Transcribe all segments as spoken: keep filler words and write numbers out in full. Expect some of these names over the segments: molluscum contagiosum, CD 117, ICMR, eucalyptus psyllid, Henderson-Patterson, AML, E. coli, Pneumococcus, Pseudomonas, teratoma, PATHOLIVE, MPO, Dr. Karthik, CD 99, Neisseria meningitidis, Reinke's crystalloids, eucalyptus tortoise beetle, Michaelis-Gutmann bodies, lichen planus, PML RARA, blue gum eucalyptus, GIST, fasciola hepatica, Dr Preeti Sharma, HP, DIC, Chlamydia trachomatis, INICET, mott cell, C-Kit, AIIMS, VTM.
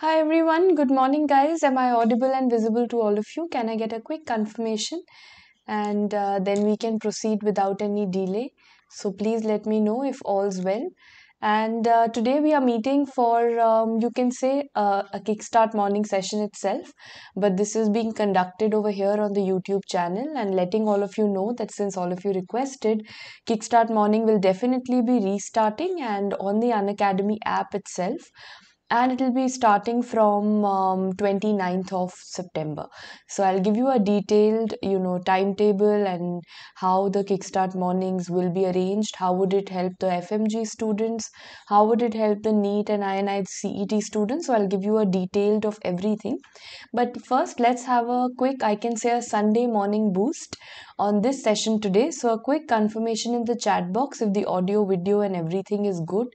Hi everyone, good morning guys. Am I audible and visible to all of you? Can I get a quick confirmation? And uh, then we can proceed without any delay. So please let me know if all's well. And uh, today we are meeting for, um, you can say, uh, a kickstart morning session itself. But this is being conducted over here on the YouTube channel, and letting all of you know that since all of you requested, kickstart morning will definitely be restarting and on the Unacademy app itself. And it will be starting from um, twenty-ninth of September. So I'll give you a detailed, you know, timetable and how the Kickstart mornings will be arranged. How would it help the F M G students? How would it help the NEET and I N I C E T students? So I'll give you a detailed of everything. But first, let's have a quick, I can say, a Sunday morning boost on this session today. So a quick confirmation in the chat box if the audio, video and everything is good.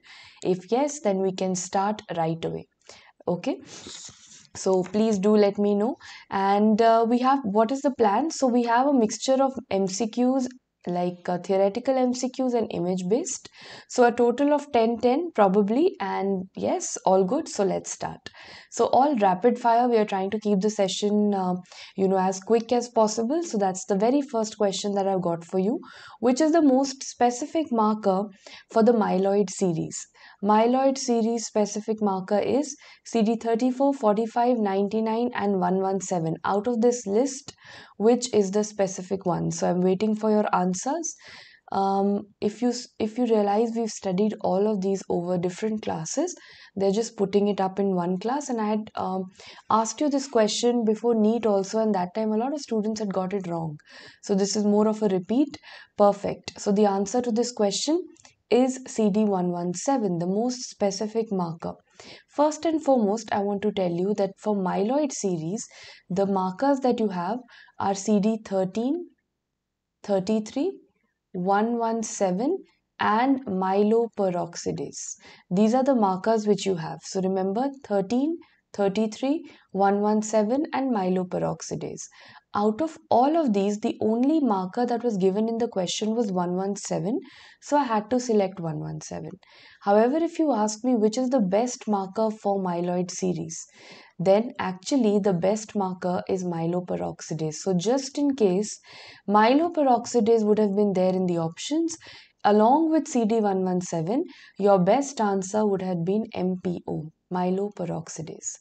If yes, then we can start right away. Okay, so please do let me know. And uh, we have, what is the plan? So we have a mixture of M C Qs, like uh, theoretical M C Qs and image based. So a total of ten ten probably, and yes, all good. So let's start. So all rapid fire. We are trying to keep the session uh, you know as quick as possible. So that's the very first question that I've got for you, which is the most specific marker for the myeloid series. Myeloid series specific marker is C D thirty-four, forty-five, ninety-nine and one seventeen. Out of this list, which is the specific one? So I'm waiting for your answers. Um, if you if you realize we've studied all of these over different classes, they're just putting it up in one class. And I had um, asked you this question before NEET also, and that time a lot of students had got it wrong. So this is more of a repeat. Perfect. So the answer to this question is C D one seventeen, the most specific marker. First and foremost, I want to tell you that for myeloid series, the markers that you have are C D thirteen, thirty-three, one seventeen and myeloperoxidase. These are the markers which you have. So remember thirteen, thirty-three, one seventeen and myeloperoxidase. Out of all of these, the only marker that was given in the question was one seventeen. So I had to select one seventeen. However, if you ask me which is the best marker for myeloid series, then actually the best marker is myeloperoxidase. So just in case, myeloperoxidase would have been there in the options. Along with C D one seventeen, your best answer would have been M P O. Myeloperoxidase.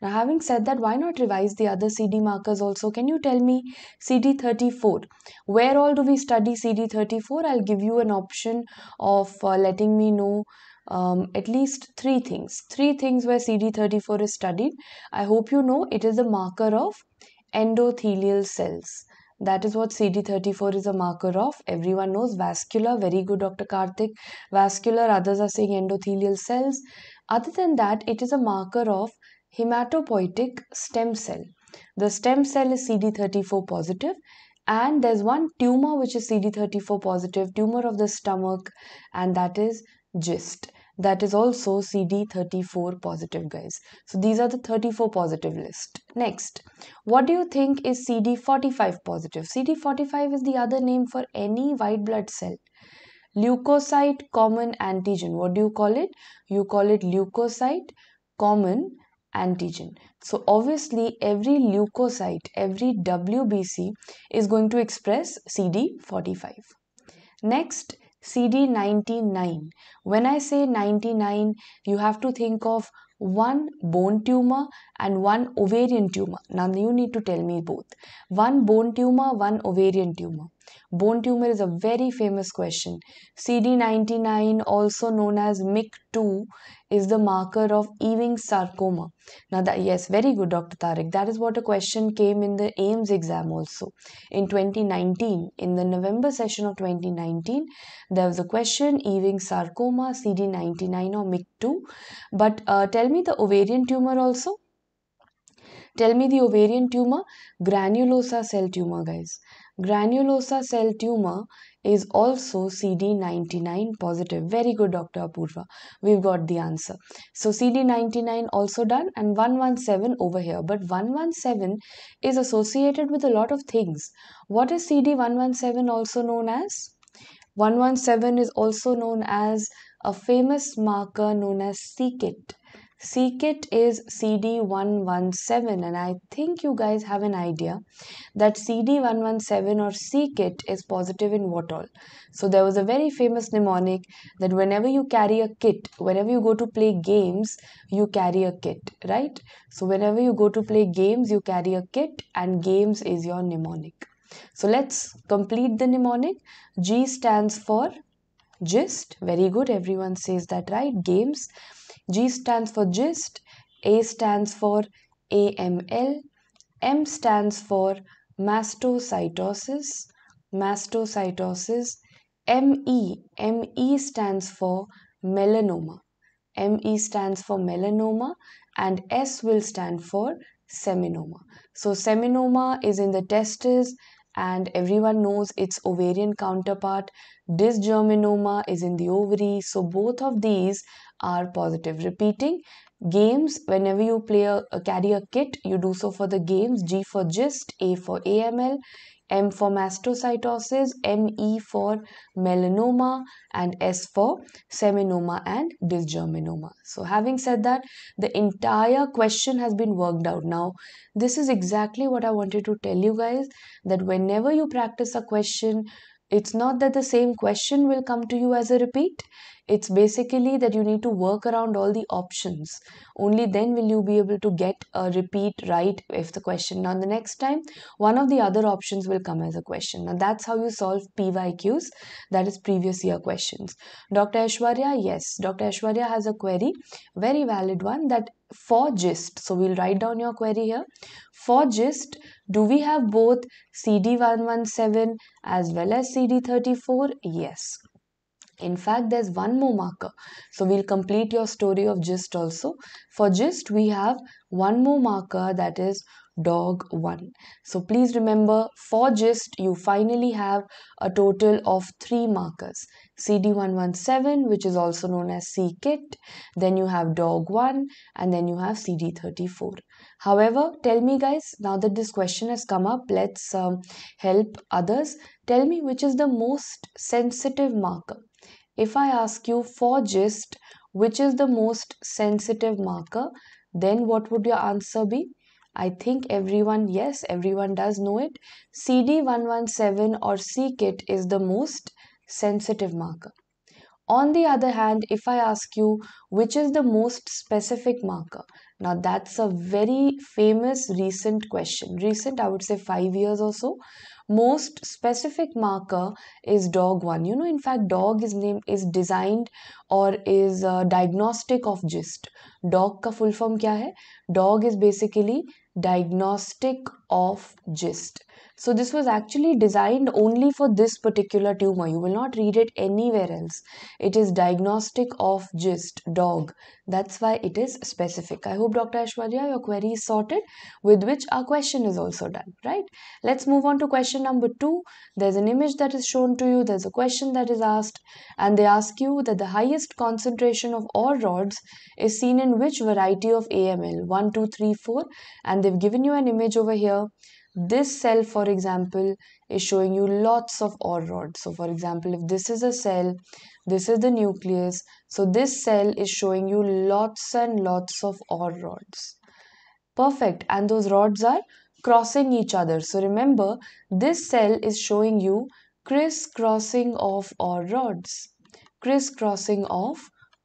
Now, having said that, why not revise the other C D markers also? Can you tell me C D thirty-four? Where all do we study C D thirty-four? I'll give you an option of uh, letting me know um, at least three things. Three things where C D thirty-four is studied. I hope you know it is the marker of endothelial cells. That is what C D thirty-four is a marker of. Everyone knows vascular. Very good, Doctor Karthik. Vascular, others are saying endothelial cells. Other than that, it is a marker of hematopoietic stem cell. The stem cell is C D thirty-four positive, and there's one tumor which is C D thirty-four positive, tumor of the stomach, and that is GIST. That is also C D thirty-four positive, guys. So these are the thirty-four positive list. Next, what do you think is C D forty-five positive? C D forty-five is the other name for any white blood cell. Leukocyte common antigen. What do you call it? You call it leukocyte common antigen. So obviously every leukocyte, every W B C is going to express C D forty-five. Next, C D ninety-nine. When I say ninety-nine, you have to think of one bone tumor and one ovarian tumor. Now you need to tell me both. One bone tumor, one ovarian tumor. Bone tumor is a very famous question. C D ninety-nine, also known as M C Q two, is the marker of Ewing sarcoma. Now that, yes, very good, Doctor Tariq. That is what a question came in the A I M S exam also in twenty nineteen. In the November session of twenty nineteen, there was a question, Ewing sarcoma, C D ninety-nine or M C Q two. But uh, tell me the ovarian tumor also. Tell me the ovarian tumor, granulosa cell tumor, guys. Granulosa cell tumor is also C D ninety-nine positive. Very good, Doctor Apurva. We've got the answer. So C D ninety-nine also done, and one seventeen over here. But one seventeen is associated with a lot of things. What is C D one seventeen also known as? one seventeen is also known as a famous marker known as C-Kit. C-Kit is C D one seventeen, and I think you guys have an idea that C D one seventeen or C-Kit is positive in what all. So there was a very famous mnemonic that whenever you carry a kit, whenever you go to play games, you carry a kit, right? So whenever you go to play games, you carry a kit, and games is your mnemonic. So let's complete the mnemonic. G stands for GIST. Very good. Everyone says that right. Games. G stands for GIST. A stands for A M L. M stands for mastocytosis. Mastocytosis. ME. ME stands for melanoma. ME stands for melanoma. And S will stand for seminoma. So seminoma is in the testes, and everyone knows its ovarian counterpart. Dysgerminoma is in the ovary. So both of these are positive. Repeating, games, whenever you play a, a carry a kit, you do so for the games. G for GIST, A for A M L, M for mastocytosis, M E for melanoma, and S for seminoma and dysgerminoma. So having said that, the entire question has been worked out. Now, this is exactly what I wanted to tell you guys, that whenever you practice a question, it's not that the same question will come to you as a repeat. It's basically that you need to work around all the options. Only then will you be able to get a repeat right if the question. Now, the next time, one of the other options will come as a question. Now, that's how you solve P Y Qs, that is previous year questions. Doctor Aishwarya, yes. Doctor Aishwarya has a query, very valid one, that for GIST. So, we'll write down your query here. For GIST, do we have both C D one seventeen as well as C D thirty-four? Yes. In fact, there's one more marker. So we'll complete your story of GIST also. For GIST, we have one more marker, that is D O G one. So please remember, for GIST, you finally have a total of three markers. C D one seventeen, which is also known as C-Kit. Then you have D O G one, and then you have C D thirty-four. However, tell me guys, now that this question has come up, let's um, help others. Tell me which is the most sensitive marker. If I ask you for GIST, which is the most sensitive marker, then what would your answer be? I think everyone, yes, everyone does know it. C D one seventeen or C-Kit is the most sensitive marker. On the other hand, if I ask you which is the most specific marker, now that's a very famous recent question. Recent, I would say five years or so. Most specific marker is D O G one. You know, in fact, D O G is named, is designed or is uh, diagnostic of GIST. D O G ka full form kya hai? D O G is basically diagnostic of GIST. So this was actually designed only for this particular tumor. You will not read it anywhere else. It is diagnostic of GIST, D O G. That's why it is specific. I hope, Doctor Aishwarya, your query is sorted, with which our question is also done, right? Let's move on to question number two. There's an image that is shown to you. There's a question that is asked, and they ask you that the highest concentration of Auer rods is seen in which variety of A M L? one, two, three, four. And they've given you an image over here. This cell, for example, is showing you lots of Auer rods. So, for example, if this is a cell, this is the nucleus. So, this cell is showing you lots and lots of Auer rods. Perfect. And those rods are crossing each other. So, remember, this cell is showing you crisscrossing of Auer rods. Crisscrossing of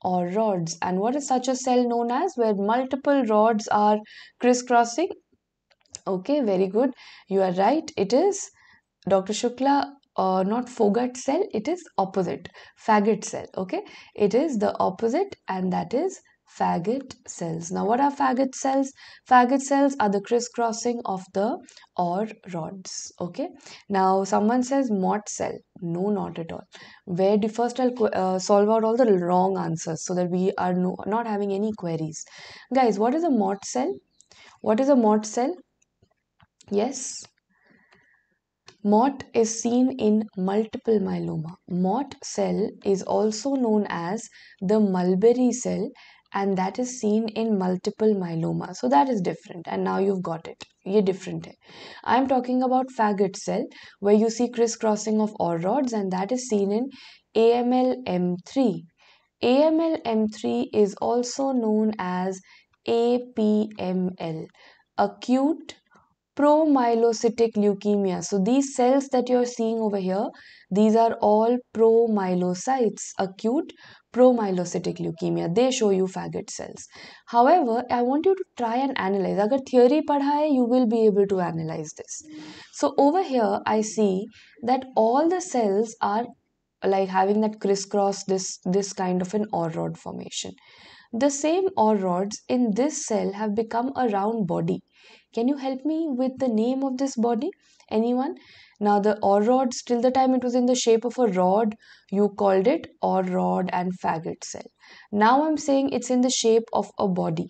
Auer rods. And what is such a cell known as, where multiple rods are crisscrossing? Okay, very good. You are right. It is, Doctor Shukla, uh, not Foggart cell. It is opposite. Faggot cell. Okay. It is the opposite, and that is faggot cells. Now, what are faggot cells? Faggot cells are the crisscrossing of the Auer rods. Okay. Now, someone says mott cell. No, not at all. Where do, first I'll uh, solve out all the wrong answers so that we are no, not having any queries. Guys, what is a mott cell? What is a mott cell? Yes, mott is seen in multiple myeloma. Mott cell is also known as the mulberry cell, and that is seen in multiple myeloma. So that is different, and now you've got it. Ye different hai. I'm talking about faggot cell, where you see crisscrossing of Auer rods, and that is seen in A M L M three. A M L M three is also known as A P M L, acute promyelocytic leukemia. So these cells that you're seeing over here, these are all promyelocytes, acute promyelocytic leukemia. They show you faggot cells. However, I want you to try and analyze. Agar theory padha hai, you will be able to analyze this. So over here, I see that all the cells are like having that crisscross, this, this kind of an Auer rod formation. The same Auer rods in this cell have become a round body. Can you help me with the name of this body? Anyone? Now the Auer rods, till the time it was in the shape of a rod, you called it Auer rod and faggot cell. Now I'm saying it's in the shape of a body.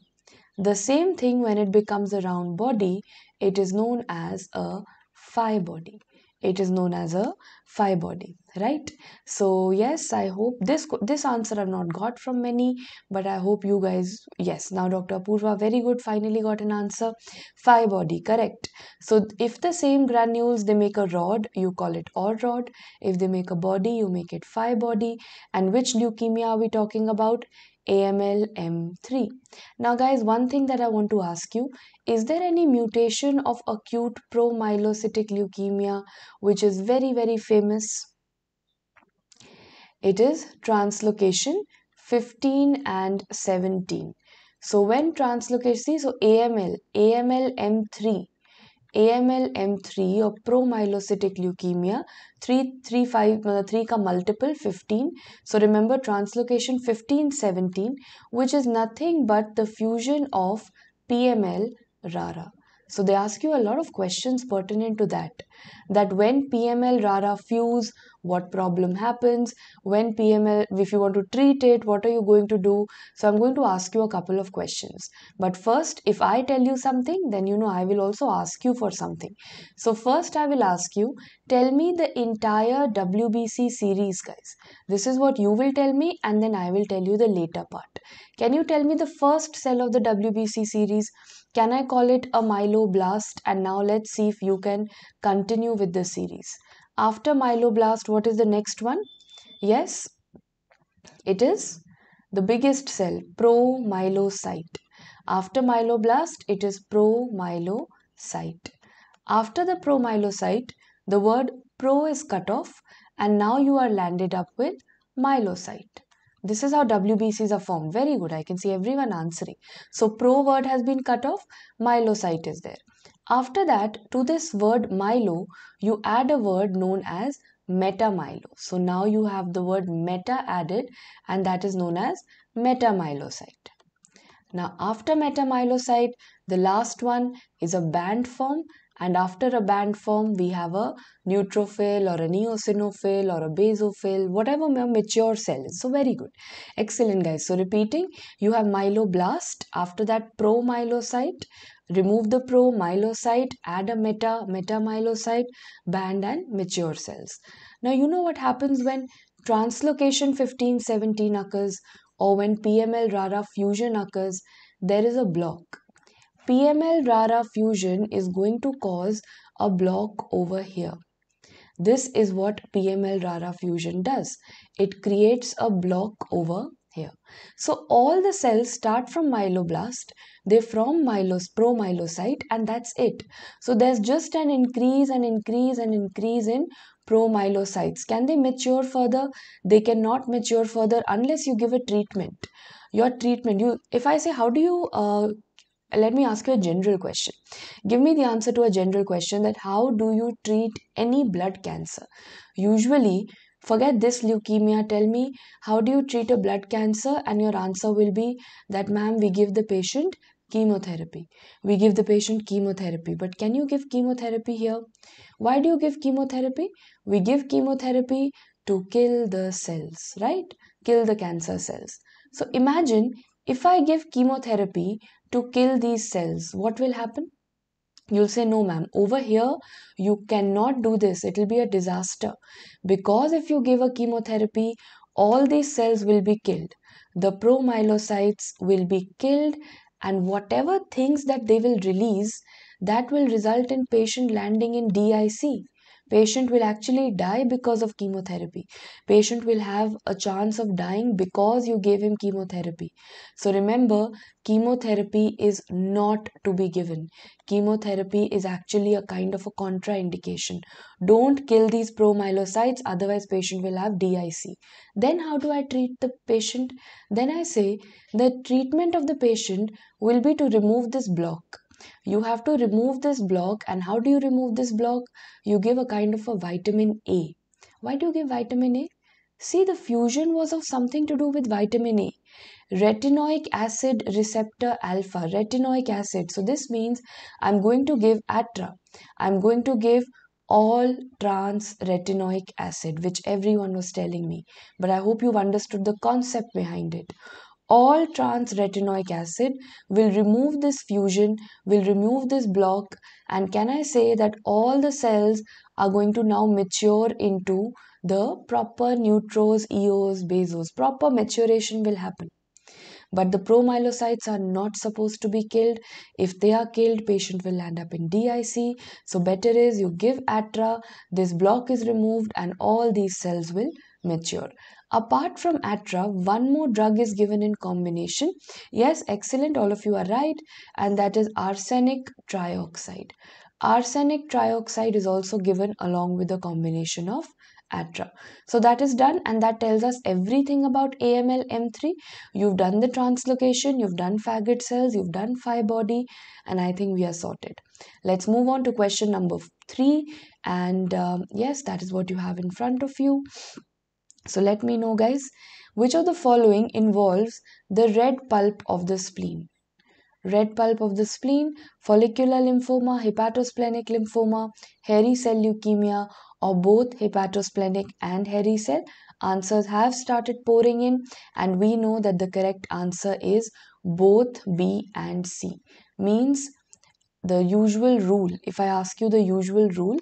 The same thing when it becomes a round body, it is known as a phi body. It is known as a phi body, right? So yes, I hope this this answer I've not got from many, but I hope you guys, yes. Now Doctor Apurva, very good, finally got an answer. Phi body, correct. So if the same granules, they make a rod, you call it Auer rod. If they make a body, you make it phi body. And which leukemia are we talking about? A M L M three. Now guys, one thing that I want to ask you, is there any mutation of acute promyelocytic leukemia which is very very famous? It is translocation fifteen and seventeen. So when translocation, so A M L, A M L M three, A M L M three or promyelocytic leukemia, three, three, five, three ka multiple fifteen. So remember translocation fifteen seventeen, which is nothing but the fusion of P M L RARA. So they ask you a lot of questions pertinent to that. That when P M L RARA fuse, what problem happens? When P M L, if you want to treat it, what are you going to do? So I'm going to ask you a couple of questions. But first, if I tell you something, then you know I will also ask you for something. So first I will ask you, tell me the entire W B C series, guys. This is what you will tell me and then I will tell you the later part. Can you tell me the first cell of the W B C series? Can I call it a myeloblast? And now let's see if you can continue with the series. After myeloblast, what is the next one? Yes, it is the biggest cell, promyelocyte. After myeloblast, it is promyelocyte. After the promyelocyte, the word pro is cut off and now you are landed up with myelocyte. This is how W B Cs are formed. Very good. I can see everyone answering. So pro word has been cut off. Myelocyte is there. After that, to this word myelo, you add a word known as metamyelo. So now you have the word meta added and that is known as metamyelocyte. Now after metamyelocyte, the last one is a band form. And after a band form, we have a neutrophil or a eosinophil or a basophil, whatever mature cell is. So very good. Excellent guys. So repeating, you have myeloblast, after that promyelocyte, remove the promyelocyte, add a meta, metamyelocyte, band and mature cells. Now you know what happens when translocation fifteen seventeen occurs or when P M L RARA fusion occurs, there is a block. P M L RARA fusion is going to cause a block over here. This is what P M L RARA fusion does. It creates a block over here. So all the cells start from myeloblast, they form myelos, promyelocyte and that's it. So there's just an increase and increase and increase in promyelocytes. Can they mature further? They cannot mature further unless you give a treatment. Your treatment, you, if I say how do you... Uh, Let me ask you a general question. Give me the answer to a general question that how do you treat any blood cancer? Usually, forget this leukemia, tell me how do you treat a blood cancer and your answer will be that ma'am, we give the patient chemotherapy. We give the patient chemotherapy. But can you give chemotherapy here? Why do you give chemotherapy? We give chemotherapy to kill the cells, right? Kill the cancer cells. So imagine if I give chemotherapy to kill these cells, what will happen? You'll say, no ma'am, over here you cannot do this. It will be a disaster. Because if you give a chemotherapy, all these cells will be killed. The promyelocytes will be killed and whatever things that they will release, that will result in patient landing in D I C. Patient will actually die because of chemotherapy. Patient will have a chance of dying because you gave him chemotherapy. So remember, chemotherapy is not to be given. Chemotherapy is actually a kind of a contraindication. Don't kill these promyelocytes, otherwise patient will have D I C. Then how do I treat the patient? Then I say the treatment of the patient will be to remove this block. You have to remove this block, and how do you remove this block? You give a kind of a vitamin A. Why do you give vitamin A? See, the fusion was of something to do with vitamin A. Retinoic acid receptor alpha, retinoic acid. So this means I'm going to give ATRA. I'm going to give all trans retinoic acid, which everyone was telling me. But I hope you've understood the concept behind it. All trans retinoic acid will remove this fusion, will remove this block, and can I say that all the cells are going to now mature into the proper neutrophils, E Os, basos. Proper maturation will happen. But the promyelocytes are not supposed to be killed. If they are killed, patient will end up in D I C. So better is you give ATRA, this block is removed, and all these cells will mature. Apart from ATRA, one more drug is given in combination. Yes, excellent, all of you are right. And that is arsenic trioxide. Arsenic trioxide is also given along with the combination of ATRA. So that is done, and that tells us everything about A M L M three. You've done the translocation, you've done faggot cells, you've done Phi body, and I think we are sorted. Let's move on to question number three. And um, yes, that is what you have in front of you. So let me know, guys, which of the following involves the red pulp of the spleen? Red pulp of the spleen, follicular lymphoma, hepatosplenic lymphoma, hairy cell leukemia, or both hepatosplenic and hairy cell? Answers have started pouring in, and we know that the correct answer is both B and C. Means the usual rule, if I ask you the usual rule,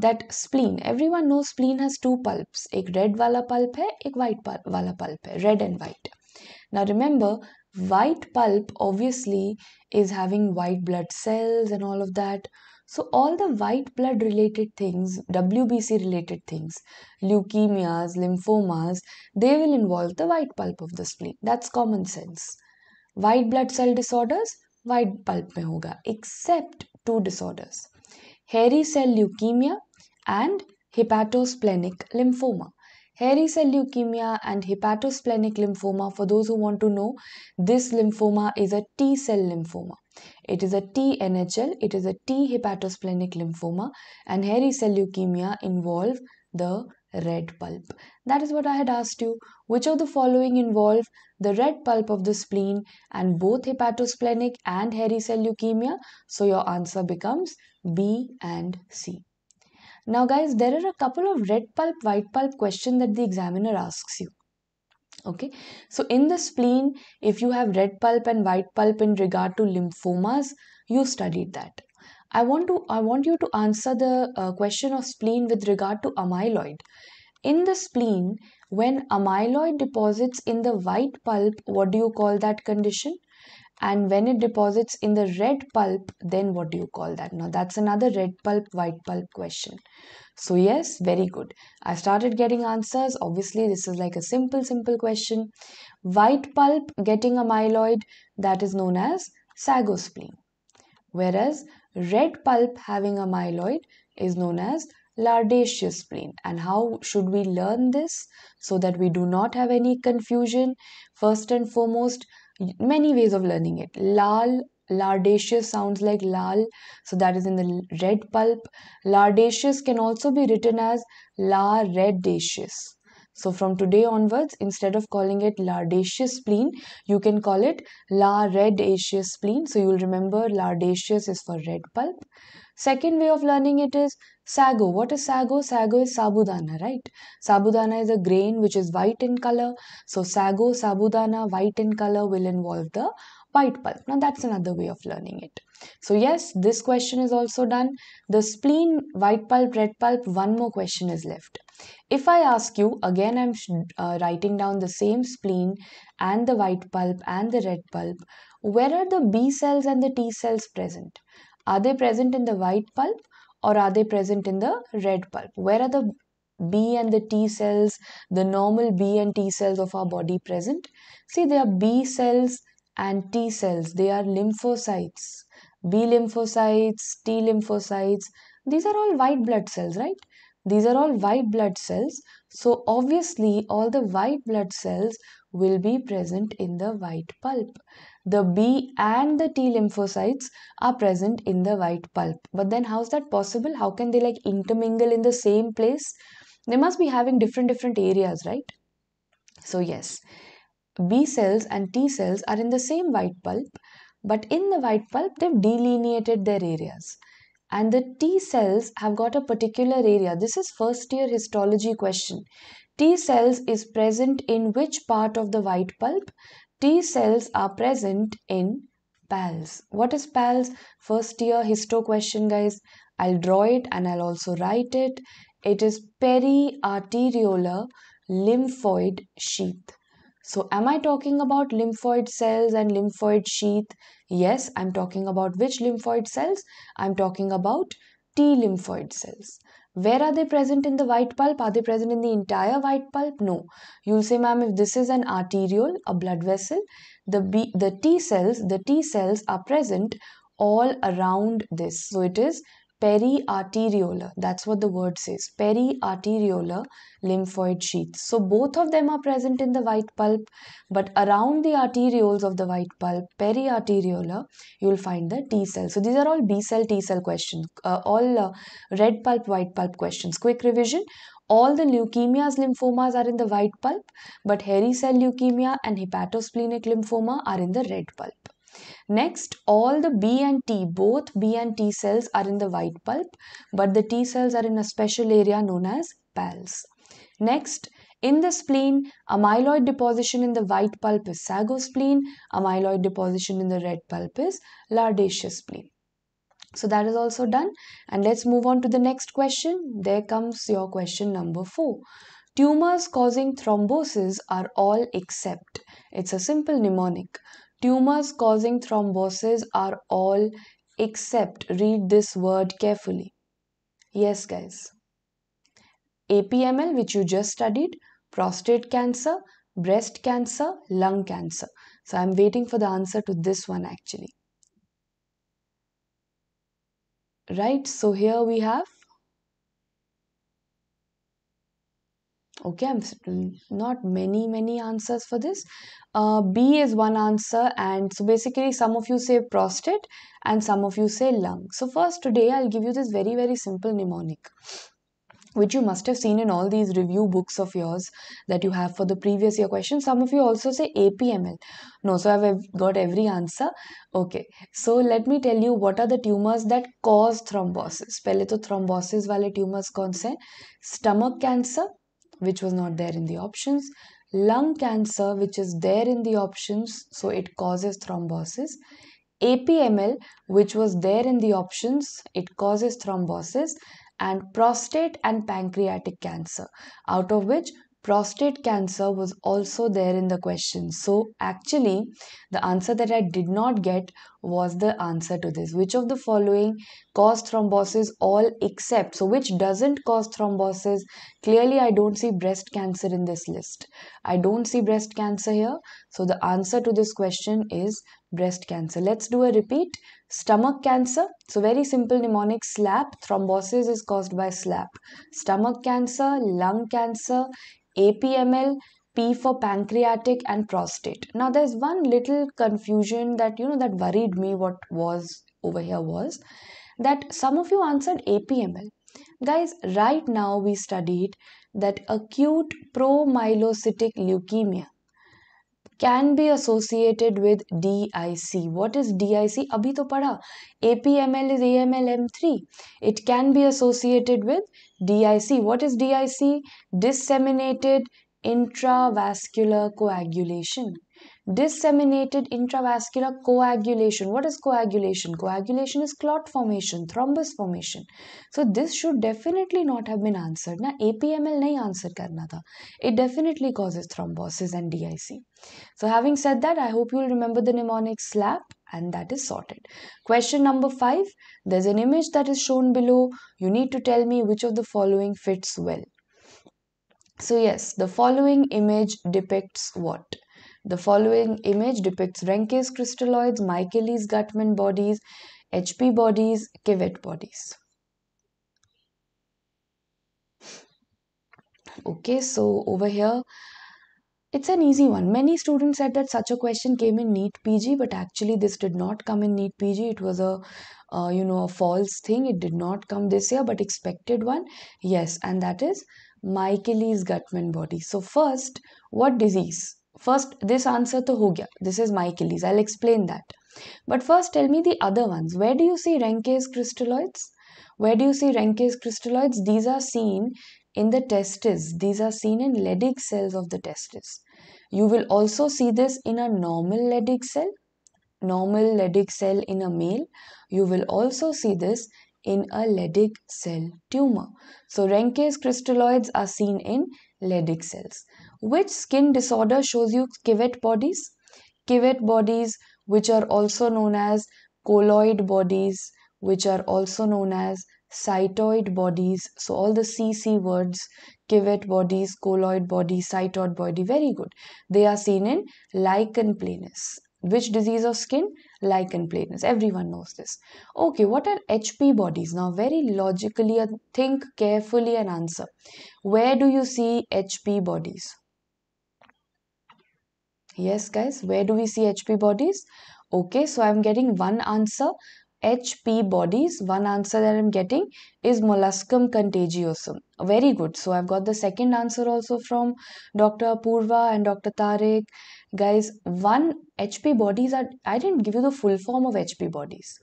that spleen, everyone knows spleen has two pulps. Ek red wala pulp hai, ek white pul wala pulp hai, red and white. Now remember, white pulp obviously is having white blood cells and all of that. So all the white blood related things, W B C related things, leukemias, lymphomas, they will involve the white pulp of the spleen. That's common sense. White blood cell disorders, white pulp mein hoga, except two disorders. Hairy cell leukemia and hepatosplenic lymphoma. Hairy cell leukemia and hepatosplenic lymphoma, for those who want to know, this lymphoma is a T cell lymphoma. It is a T N H L, it is a T hepatosplenic lymphoma, and hairy cell leukemia involve the red pulp. That is what I had asked you. Which of the following involve the red pulp of the spleen and both hepatosplenic and hairy cell leukemia? So your answer becomes B and C. Now guys, there are a couple of red pulp, white pulp questions that the examiner asks you. Okay, so in the spleen, if you have red pulp and white pulp in regard to lymphomas, you studied that. I want to I want you to answer the uh, question of spleen with regard to amyloid. In the spleen, when amyloid deposits in the white pulp, what do you call that condition? And when it deposits in the red pulp, then what do you call that? Now that's another red pulp, white pulp question. So yes, very good. I started getting answers. Obviously, this is like a simple, simple question. White pulp getting amyloid, that is known as sagospleen. Whereas red pulp having amyloid is known as lardaceous spleen. And how should we learn this so that we do not have any confusion? First and foremost, many ways of learning it. Lal, lardaceous sounds like lal, so that is in the red pulp. Lardaceous can also be written as la redaceous. So from today onwards, instead of calling it lardaceous spleen, you can call it lardaceous spleen. So you'll remember lardaceous is for red pulp. Second way of learning it is sago. What is sago? Sago is sabudana, right? Sabudana is a grain which is white in color. So sago, sabudana, white in color will involve the white pulp. Now that's another way of learning it. So yes, this question is also done. The spleen, white pulp, red pulp, one more question is left. If I ask you, again I'm uh, writing down the same spleen and the white pulp and the red pulp, where are the B cells and the T cells present? Are they present in the white pulp or are they present in the red pulp? Where are the B and the T cells, the normal B and T cells of our body present? See, they are B cells and T cells. They are lymphocytes. B lymphocytes, T lymphocytes. These are all white blood cells, right? These are all white blood cells. So obviously, all the white blood cells will be present in the white pulp. The B and the T lymphocytes are present in the white pulp. But then how is that possible? How can they like intermingle in the same place? They must be having different, different areas, right? So yes, B cells and T cells are in the same white pulp. But in the white pulp, they've delineated their areas. And the T cells have got a particular area. This is first year histology question. T cells is present in which part of the white pulp? T cells are present in P A L S. What is P A L S? First year histo question, guys. I'll draw it and I'll also write it. It is periarteriolar lymphoid sheath. So am I talking about lymphoid cells and lymphoid sheath? Yes, I'm talking about which lymphoid cells? I'm talking about T lymphoid cells. Where are they present in the white pulp? Are they present in the entire white pulp? No. You'll say, ma'am, if this is an arteriole, a blood vessel, the B, the T cells, the T cells are present all around this. So it is periarteriolar. That's what the word says. Periarteriolar lymphoid sheath. So both of them are present in the white pulp, but around the arterioles of the white pulp, periarteriolar, you'll find the T cells. So these are all B cell, T cell questions, uh, all uh, red pulp, white pulp questions. Quick revision. All the leukemias, lymphomas are in the white pulp, but hairy cell leukemia and hepatosplenic lymphoma are in the red pulp. Next, all the B and T, both B and T cells are in the white pulp, but the T cells are in a special area known as P A L S. Next, in the spleen, amyloid deposition in the white pulp is sagospleen, amyloid deposition in the red pulp is lardaceous spleen. So that is also done. And let's move on to the next question. There comes your question number four. Tumors causing thrombosis are all except. It's a simple mnemonic. Tumors causing thrombosis are all except. Read this word carefully. Yes, guys. A P M L, which you just studied, prostate cancer, breast cancer, lung cancer. So I'm waiting for the answer to this one actually. Right, so here we have. Okay, I'm not many, many answers for this. Uh, B is one answer, and so basically some of you say prostate and some of you say lung. So first today I'll give you this very, very simple mnemonic, which you must have seen in all these review books of yours that you have for the previous year question. Some of you also say A P M L. No, so I've got every answer. Okay, so let me tell you what are the tumors that cause thrombosis. Pehle to thrombosis wale tumors kaun se? Stomach cancer, which was not there in the options. Lung cancer, which is there in the options, so it causes thrombosis. A P M L, which was there in the options, it causes thrombosis. And prostate and pancreatic cancer, out of which prostate cancer was also there in the question. So actually, the answer that I did not get was the answer to this. Which of the following cause thrombosis all except? So which doesn't cause thrombosis? Clearly, I don't see breast cancer in this list. I don't see breast cancer here. So the answer to this question is breast cancer. Let's do a repeat. Stomach cancer. So very simple mnemonic, SLAP. Thrombosis is caused by SLAP. Stomach cancer, lung cancer, A P M L, P for pancreatic and prostate. Now there's one little confusion that, you know, that worried me. What was over here was that some of you answered A P M L. Guys, right now we studied that acute promyelocytic leukemia can be associated with D I C. What is D I C? Abhi to padha. A P M L is A M L M three. It can be associated with D I C. What is D I C? Disseminated intravascular coagulation. Disseminated intravascular coagulation. What is coagulation? Coagulation is clot formation, thrombus formation. So this should definitely not have been answered. Na A P M L nahi answer karna tha. It definitely causes thrombosis and D I C. So having said that, I hope you will remember the mnemonic SLAP and that is sorted. Question number five. There's an image that is shown below. You need to tell me which of the following fits well. So yes, the following image depicts what? The following image depicts Reinke's crystalloids, Michaelis-Gutmann bodies, H P bodies, Civatte bodies. Okay, so over here, it's an easy one. Many students said that such a question came in NEET P G, but actually this did not come in NEET P G. It was a, uh, you know, a false thing. It did not come this year, but expected one. Yes, and that is Michaelis-Gutmann body. So first, what disease? First, this answer to ho gaya. This is Michaelis. I'll explain that. But first, tell me the other ones. Where do you see Reinke's crystalloids? Where do you see Reinke's crystalloids? These are seen in the testis. These are seen in Leydig cells of the testis. You will also see this in a normal Leydig cell, normal Leydig cell in a male. You will also see this in a Leydig cell tumor. So Reinke's crystalloids are seen in Leydig cells. Which skin disorder shows you Civatte bodies? Civatte bodies, which are also known as colloid bodies, which are also known as cytoid bodies. So all the C C words, Civatte bodies, colloid body, cytoid body, very good. They are seen in lichen planus. Which disease of skin? Lichen planus. Everyone knows this. Okay, what are H P bodies? Now very logically, think carefully and answer. Where do you see H P bodies? Yes guys, where do we see H P bodies? Okay, so I'm getting one answer. H P bodies, one answer that I'm getting is molluscum contagiosum. Very good. So I've got the second answer also from Doctor Apurva and Doctor Tariq. Guys, one H P bodies are, I didn't give you the full form of H P bodies.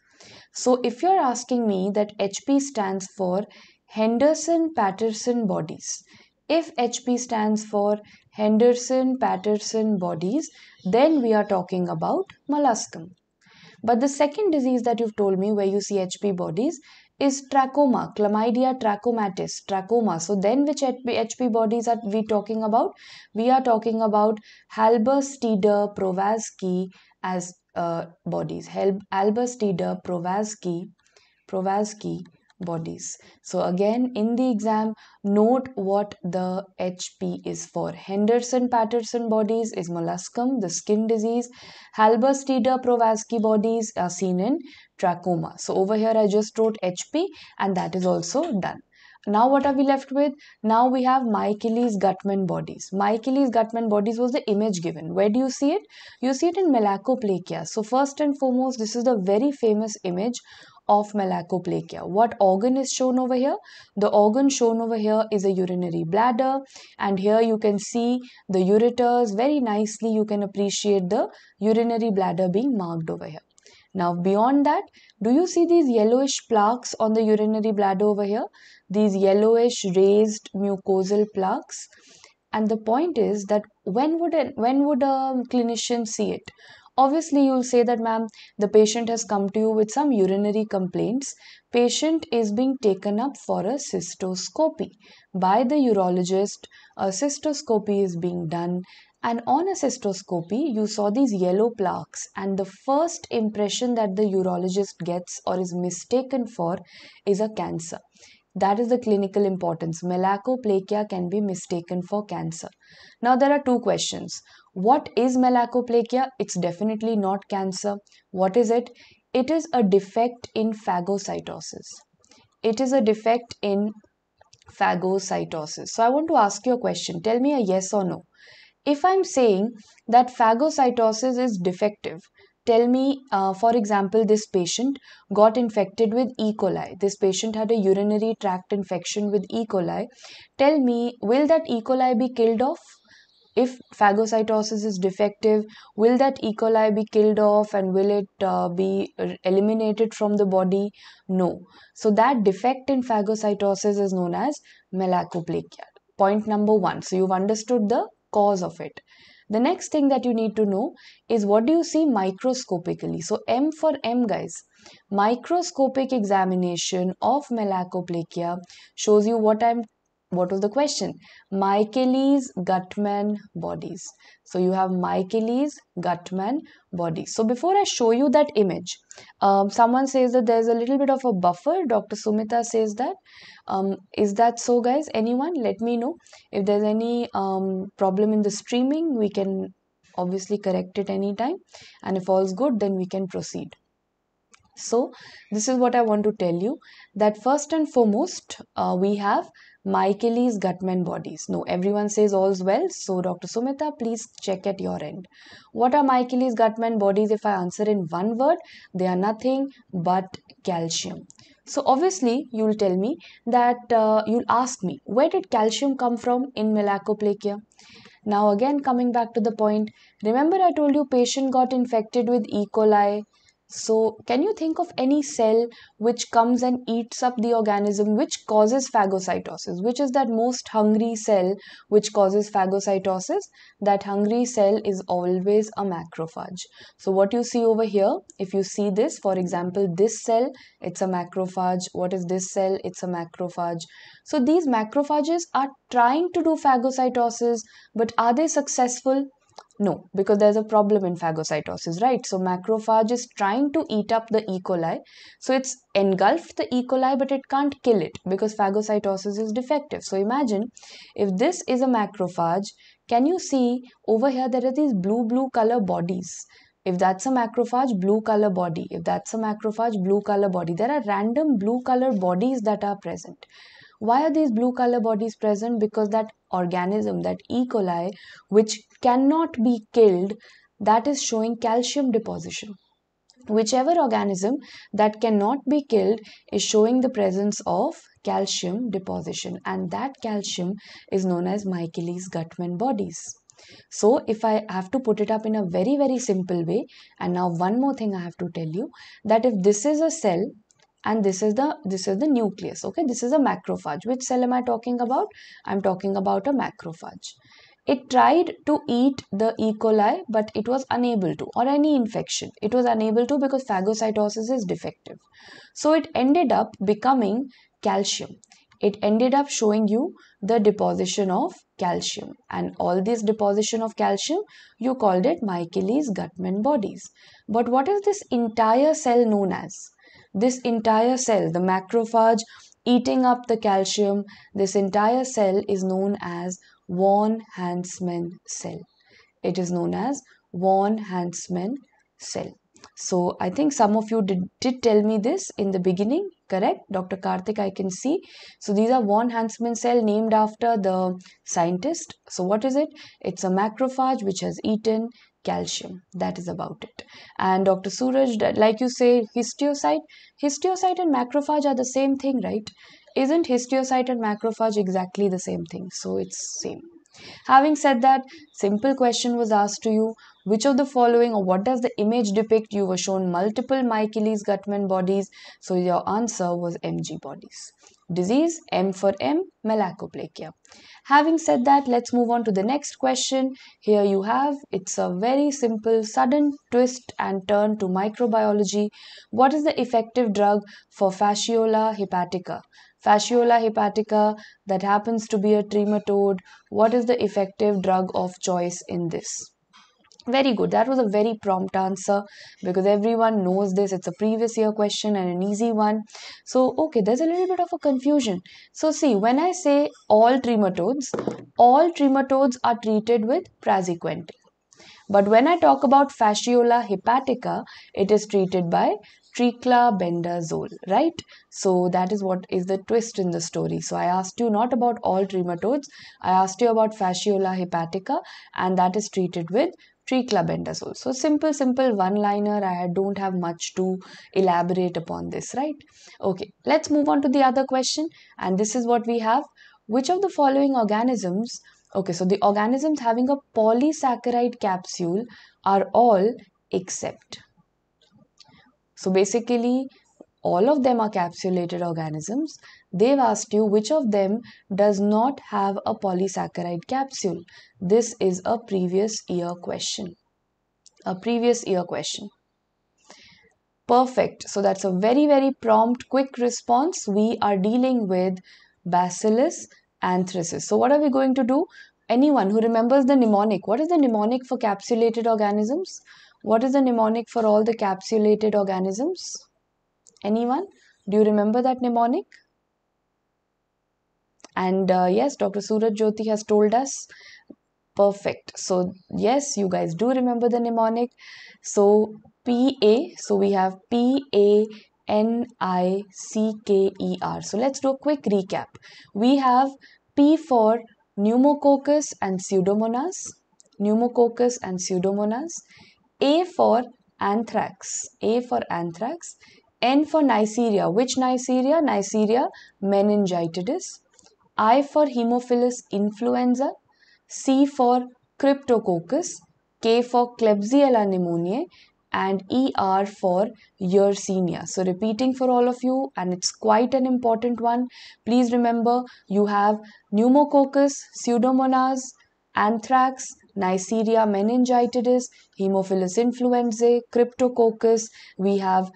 So if you're asking me that H P stands for Henderson-Patterson bodies. If H P stands for Henderson-Patterson bodies, then we are talking about molluscum. But the second disease that you've told me where you see H P bodies is trachoma, chlamydia trachomatis, trachoma. So then which H P bodies are we talking about? We are talking about Halberstaedter-Prowazek as uh, bodies, Halberstaedter-Prowazek, Prowazek bodies. So again, in the exam, note what the H P is for. Henderson-Patterson bodies is molluscum, the skin disease. Halberstaedter-Prowazek bodies are seen in trachoma. So over here, I just wrote H P and that is also done. Now what are we left with? Now we have Michaelis-Gutmann bodies. Michaelis-Gutmann bodies was the image given. Where do you see it? You see it in malakoplakia. So first and foremost, this is the very famous image of malakoplakia. What organ is shown over here? The organ shown over here is a urinary bladder, and here you can see the ureters. Very nicely you can appreciate the urinary bladder being marked over here. Now beyond that, do you see these yellowish plaques on the urinary bladder over here? These yellowish raised mucosal plaques. And the point is that when would a, when would a clinician see it? Obviously, you'll say that, ma'am, the patient has come to you with some urinary complaints. Patient is being taken up for a cystoscopy by the urologist. A cystoscopy is being done. And on a cystoscopy, you saw these yellow plaques. And the first impression that the urologist gets or is mistaken for is a cancer. That is the clinical importance. Malakoplakia can be mistaken for cancer. Now, there are two questions. What is malakoplakia? It's definitely not cancer. What is it? It is a defect in phagocytosis. It is a defect in phagocytosis. So I want to ask you a question. Tell me a yes or no. If I'm saying that phagocytosis is defective, tell me, uh, for example, this patient got infected with E. coli. This patient had a urinary tract infection with E. coli. Tell me, will that E. coli be killed off? If phagocytosis is defective, will that E. coli be killed off and will it uh, be eliminated from the body? No. So that defect in phagocytosis is known as malakoplakia. Point number one. So you've understood the cause of it. The next thing that you need to know is what do you see microscopically. So M for M, guys. Microscopic examination of malakoplakia shows you what I'm What was the question? Michaelis-Gutmann bodies. So you have Michaelis-Gutmann bodies. So before I show you that image, um, someone says that there's a little bit of a buffer. Doctor Sumita says that. Um, is that so, guys? Anyone? Let me know. If there's any um, problem in the streaming, we can obviously correct it anytime. And if all's good, then we can proceed. So this is what I want to tell you, that first and foremost, uh, we have Michaelis-Gutmann bodies. No, everyone says all's well. So Doctor Sumita, please check at your end. What are Michaelis-Gutmann bodies? If I answer in one word, they are nothing but calcium. So obviously you'll tell me that uh, you'll ask me, where did calcium come from in malakoplakia? Now again, coming back to the point, remember I told you patient got infected with E. coli. So can you think of any cell which comes and eats up the organism, which causes phagocytosis? Which is that most hungry cell which causes phagocytosis? That hungry cell is always a macrophage. So what you see over here, if you see this, for example, this cell, it's a macrophage. What is this cell? It's a macrophage. So these macrophages are trying to do phagocytosis, but are they successful? No, because there's a problem in phagocytosis, right? So macrophage is trying to eat up the E. coli. So it's engulfed the E. coli, but it can't kill it because phagocytosis is defective. So imagine if this is a macrophage, can you see over here there are these blue, blue color bodies? If that's a macrophage, blue color body. If that's a macrophage, blue color body. There are random blue color bodies that are present. Why are these blue color bodies present? Because that organism, that E. coli, which cannot be killed, that is showing calcium deposition. Whichever organism that cannot be killed is showing the presence of calcium deposition, and that calcium is known as Michaelis-Gutmann bodies. So if I have to put it up in a very, very simple way, and now one more thing I have to tell you, that if this is a cell, and this is the this is the nucleus, okay? This is a macrophage. Which cell am I talking about? I'm talking about a macrophage. It tried to eat the E. coli, but it was unable to, or any infection. It was unable to because phagocytosis is defective. So it ended up becoming calcium. It ended up showing you the deposition of calcium. And all this deposition of calcium, you called it Michaelis-Gutmann bodies. But what is this entire cell known as? This entire cell, the macrophage eating up the calcium, this entire cell is known as Von Hansmann cell. It is known as Von Hansmann cell. So I think some of you did, did tell me this in the beginning, correct? Doctor Karthik, I can see. So these are Von Hansmann cell, named after the scientist. So what is it? It's a macrophage which has eaten calcium. That is about it. And Doctor Suraj, like you say, histiocyte. Histiocyte and macrophage are the same thing, right? Isn't histiocyte and macrophage exactly the same thing? So it's same. Having said that, simple question was asked to you. Which of the following, or what does the image depict? You were shown multiple Michaelis-Gutmann bodies. So your answer was M G bodies. Disease, M for M, malakoplakia. Having said that, let's move on to the next question. Here you have, it's a very simple, sudden twist and turn to microbiology. What is the effective drug for fasciola hepatica? Fasciola hepatica, that happens to be a trematode. What is the effective drug of choice in this? Very good. That was a very prompt answer because everyone knows this. It's a previous year question and an easy one. So, okay, there's a little bit of a confusion. So, see, when I say all trematodes, all trematodes are treated with praziquantel. But when I talk about fasciola hepatica, it is treated by triclabendazole, right? So that is what is the twist in the story. So I asked you not about all trematodes. I asked you about fasciola hepatica, and that is treated with triclabendazole. So simple, simple one-liner. I don't have much to elaborate upon this, right? Okay, let's move on to the other question. And this is what we have. Which of the following organisms? Okay, so the organisms having a polysaccharide capsule are all except. So basically, all of them are capsulated organisms. They've asked you which of them does not have a polysaccharide capsule. This is a previous year question. A previous year question. Perfect. So that's a very, very prompt, quick response. We are dealing with Bacillus anthracis. So what are we going to do? Anyone who remembers the mnemonic, what is the mnemonic for capsulated organisms? What is the mnemonic for all the capsulated organisms? Anyone? Do you remember that mnemonic? And uh, yes, Doctor Suraj Jyoti has told us. Perfect. So yes, you guys do remember the mnemonic. So P A, so we have P A N I C K E R. So let's do a quick recap. We have P for pneumococcus and pseudomonas, pneumococcus and pseudomonas, A for anthrax, A for anthrax, N for Neisseria. Which Neisseria? Neisseria meningitidis, I for Haemophilus influenza, C for cryptococcus, K for Klebsiella pneumoniae, and E R for Yersinia. So repeating for all of you, and it's quite an important one. Please remember, you have pneumococcus, pseudomonas, anthrax, Neisseria meningitidis, Haemophilus influenzae, cryptococcus, we have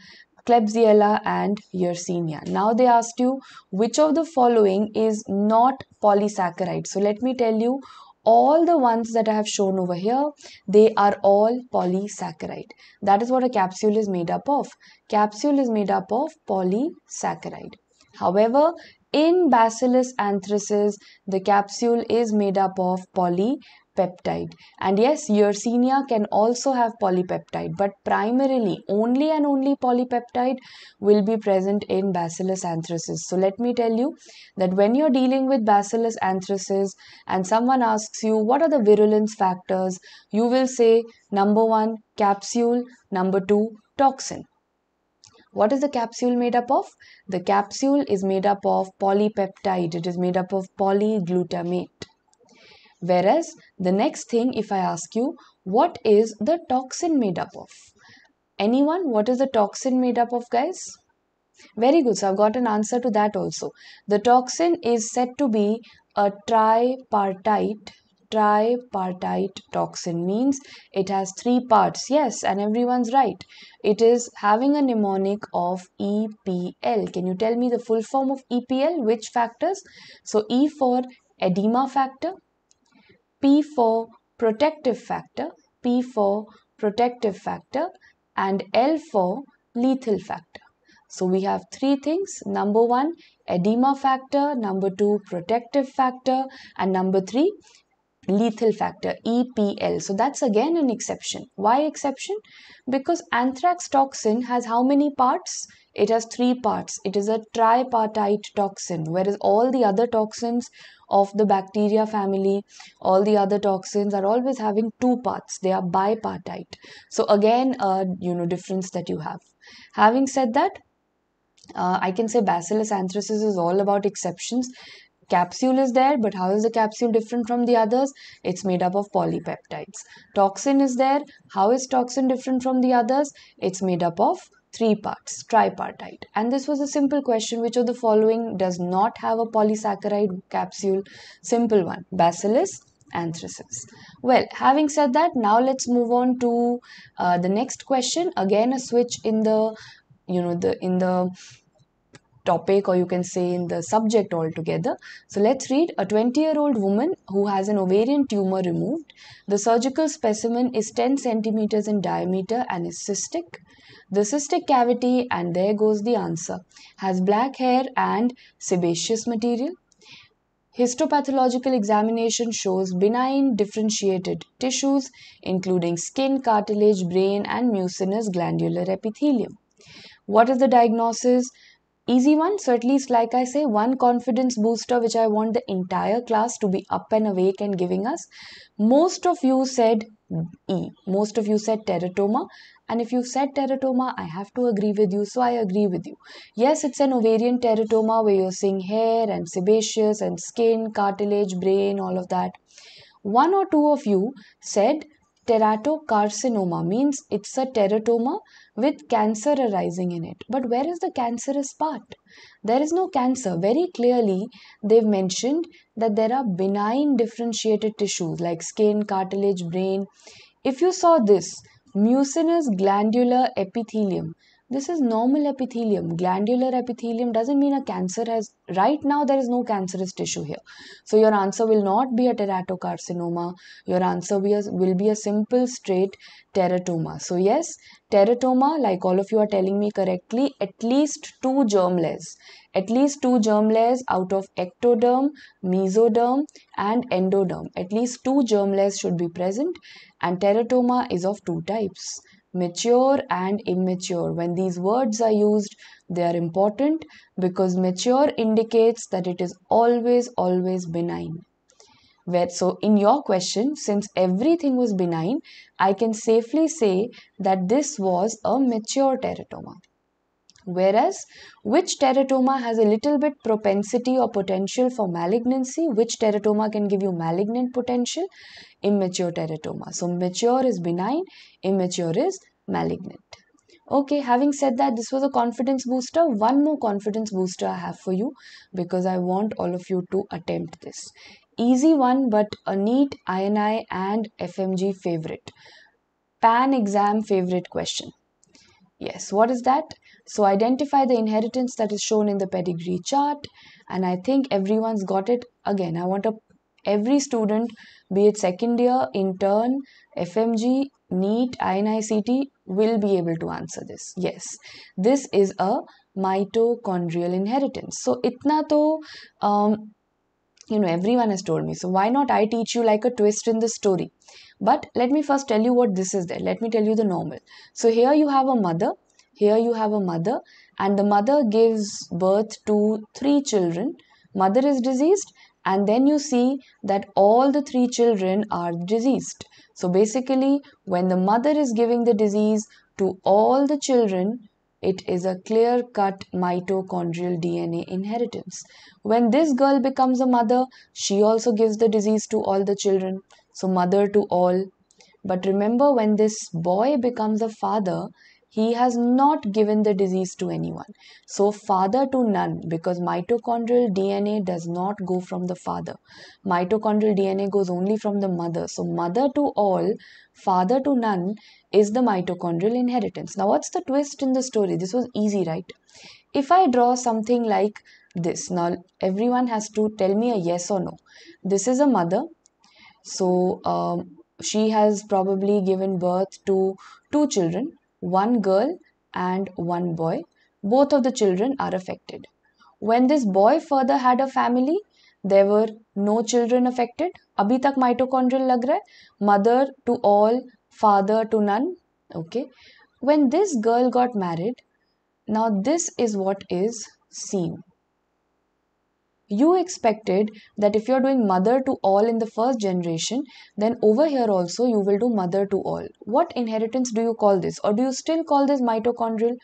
Klebsiella and Yersinia. Now they asked you which of the following is not polysaccharide. So let me tell you, all the ones that I have shown over here, they are all polysaccharide. That is what a capsule is made up of. Capsule is made up of polysaccharide. However, in Bacillus anthracis, the capsule is made up of polypeptide. Peptide. And yes, Yersinia can also have polypeptide, but primarily only and only polypeptide will be present in Bacillus anthracis. So let me tell you that when you're dealing with Bacillus anthracis and someone asks you what are the virulence factors, you will say number one, capsule, number two, toxin. What is the capsule made up of? The capsule is made up of polypeptide. It is made up of polyglutamate. Whereas the next thing, if I ask you, what is the toxin made up of? Anyone, what is the toxin made up of, guys? Very good. So I've got an answer to that also. The toxin is said to be a tripartite. Tripartite toxin means it has three parts. Yes, and everyone's right. It is having a mnemonic of E P L. Can you tell me the full form of E P L? Which factors? So E for edema factor. P for protective factor, P for protective factor, and L for lethal factor. So we have three things. Number one, edema factor, number two, protective factor, and number three, lethal factor, E P L. So that's again an exception. Why exception? Because anthrax toxin has how many parts? It has three parts. It is a tripartite toxin, whereas all the other toxins of the bacteria family, all the other toxins are always having two parts. They are bipartite. So again, uh, you know, difference that you have. Having said that, uh, I can say Bacillus anthracis is all about exceptions. Capsule is there, but how is the capsule different from the others? It's made up of polypeptides. Toxin is there. How is toxin different from the others? It's made up of three parts, tripartite. And this was a simple question. Which of the following does not have a polysaccharide capsule? Simple one, Bacillus anthracis. Well, having said that, now let's move on to uh, the next question. Again, a switch in the, you know, the in the topic, or you can say in the subject altogether. So let's read. A twenty year old woman who has an ovarian tumor removed. The surgical specimen is ten centimeters in diameter and is cystic. The cystic cavity, and there goes the answer, has black hair and sebaceous material. Histopathological examination shows benign differentiated tissues including skin, cartilage, brain and mucinous glandular epithelium. What is the diagnosis? Easy one, so at least, like I say, one confidence booster which I want the entire class to be up and awake and giving us. Most of you said E. Most of you said teratoma. And if you said teratoma, I have to agree with you, so I agree with you. Yes, it's an ovarian teratoma where you're seeing hair and sebaceous and skin, cartilage, brain, all of that. One or two of you said teratocarcinoma, means it's a teratoma with cancer arising in it. But where is the cancerous part? There is no cancer. Very clearly, they've mentioned that there are benign differentiated tissues like skin, cartilage, brain. If you saw this, mucinous glandular epithelium, This is normal epithelium. Glandular epithelium doesn't mean a cancer has, right now there is no cancerous tissue here. So your answer will not be a teratocarcinoma. Your answer will be a simple straight teratoma. So yes, teratoma, like all of you are telling me correctly, at least two germ layers. At least two germ layers out of ectoderm, mesoderm and endoderm. At least two germ layers should be present, and teratoma is of two types. Mature and immature. When these words are used, they are important because mature indicates that it is always, always benign. Where, so in your question, since everything was benign, I can safely say that this was a mature teratoma. Whereas, which teratoma has a little bit propensity or potential for malignancy? Which teratoma can give you malignant potential? Immature teratoma. So mature is benign, immature is malignant. Okay, having said that, this was a confidence booster. One more confidence booster I have for you because I want all of you to attempt this. Easy one, but a NEET, I N I and F M G favorite. Pan exam favorite question. Yes, what is that? So identify the inheritance that is shown in the pedigree chart, and I think everyone's got it. Again, I want a, every student, be it second year, intern, F M G, NEET, I N I C T, will be able to answer this. Yes, this is a mitochondrial inheritance. So itna to, um, you know, everyone has told me. So why not I teach you like a twist in the story? But let me first tell you what this is there. Let me tell you the normal. So here you have a mother. Here you have a mother, and the mother gives birth to three children. Mother is diseased, and then you see that all the three children are diseased. So basically, when the mother is giving the disease to all the children, it is a clear-cut mitochondrial D N A inheritance. When this girl becomes a mother, she also gives the disease to all the children. So mother to all. But remember, when this boy becomes a father, he has not given the disease to anyone. So father to none, because mitochondrial D N A does not go from the father. Mitochondrial D N A goes only from the mother. So mother to all, father to none is the mitochondrial inheritance. Now what's the twist in the story? This was easy, right? If I draw something like this, now everyone has to tell me a yes or no. This is a mother. So um, she has probably given birth to two children. One girl and one boy. Both of the children are affected. When this boy further had a family, there were no children affected. Abhi tak mitochondrial lag raha hai. Mother to all, father to none. Okay. When this girl got married, now this is what is seen. You expected that if you're doing mother to all in the first generation, then over here also you will do mother to all. What inheritance do you call this? Or do you still call this mitochondrial?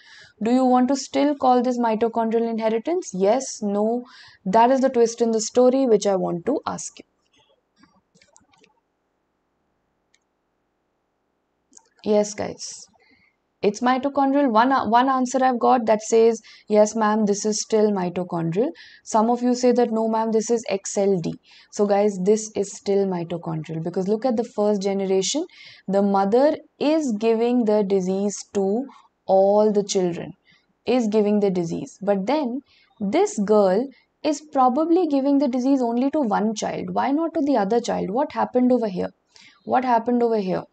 Do you want to still call this mitochondrial inheritance? Yes, no. That is the twist in the story which I want to ask you. Yes, guys. It's mitochondrial. One, one answer I've got that says, yes ma'am, this is still mitochondrial. Some of you say that, no ma'am, this is X L D. So guys, this is still mitochondrial because look at the first generation. The mother is giving the disease to all the children, is giving the disease. But then this girl is probably giving the disease only to one child. Why not to the other child? What happened over here? What happened over here?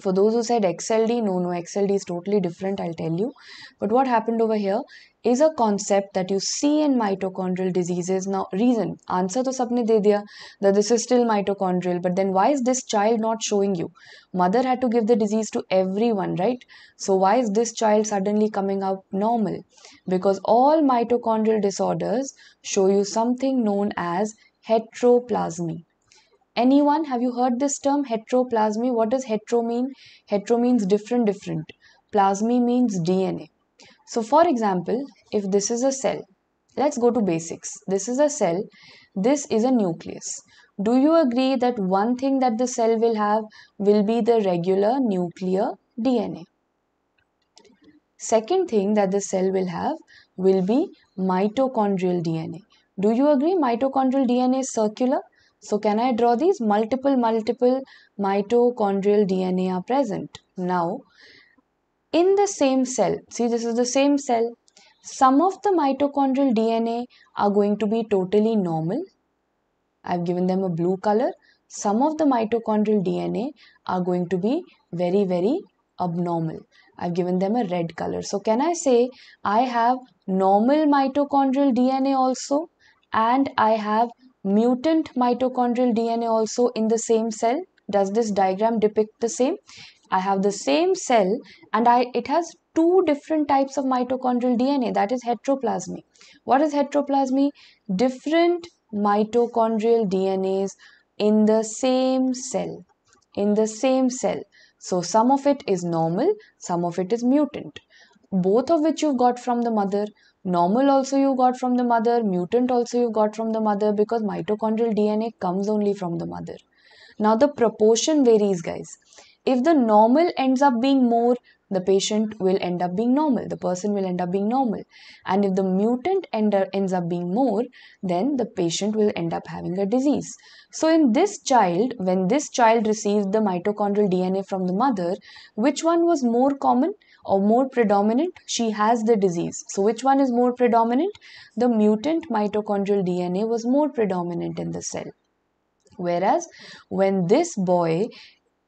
For those who said X L D, no, no, X L D is totally different, I'll tell you. But what happened over here is a concept that you see in mitochondrial diseases. Now, reason, answer to sabne de diya that this is still mitochondrial. But then why is this child not showing you? Mother had to give the disease to everyone, right? So why is this child suddenly coming out normal? Because all mitochondrial disorders show you something known as heteroplasmy. Anyone, have you heard this term heteroplasmy? What does hetero mean? Hetero means different, different. Plasmy means D N A. So for example, if this is a cell, let's go to basics. This is a cell. This is a nucleus. Do you agree that one thing that the cell will have will be the regular nuclear D N A? Second thing that the cell will have will be mitochondrial D N A. Do you agree mitochondrial D N A is circular? So can I draw these? Multiple, multiple mitochondrial D N A are present. Now, In the same cell, see this is the same cell, some of the mitochondrial D N A are going to be totally normal. I've given them a blue color. Some of the mitochondrial D N A are going to be very, very abnormal. I've given them a red color. So can I say I have normal mitochondrial D N A also and I have mutant mitochondrial D N A also in the same cell? Does this diagram depict the same? I have the same cell and I it has two different types of mitochondrial D N A, that is heteroplasmy. What is heteroplasmy? Different mitochondrial D N As in the same cell, in the same cell. So some of it is normal, some of it is mutant. Both of which you got from the mother. Normal also you got from the mother, mutant also you got from the mother, because mitochondrial D N A comes only from the mother. Now the proportion varies, guys. If the normal ends up being more, the patient will end up being normal, the person will end up being normal. And if the mutant end up, ends up being more, then the patient will end up having a disease. So in this child, when this child received the mitochondrial D N A from the mother, which one was more common or more predominant? She has the disease. So which one is more predominant? The mutant mitochondrial D N A was more predominant in the cell. Whereas when this boy